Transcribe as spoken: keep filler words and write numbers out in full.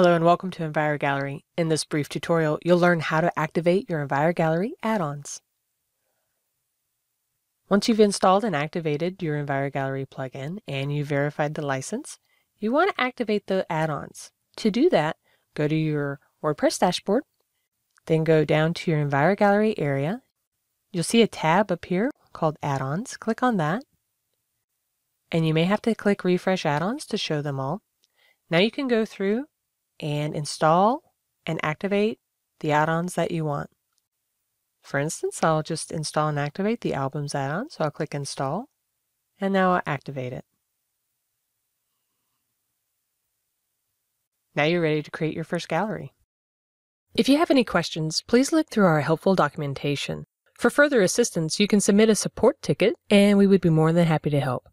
Hello and welcome to Envira Gallery. In this brief tutorial, you'll learn how to activate your Envira Gallery add-ons. Once you've installed and activated your Envira Gallery plugin and you've verified the license, you want to activate the add-ons. To do that, go to your WordPress dashboard, then go down to your Envira Gallery area. You'll see a tab up here called Add-ons. Click on that, and you may have to click Refresh Add-ons to show them all. Now you can go through and install and activate the add-ons that you want. For instance, I'll just install and activate the albums add-on, so I'll click install, and now I'll activate it. Now you're ready to create your first gallery. If you have any questions, please look through our helpful documentation. For further assistance, you can submit a support ticket, and we would be more than happy to help.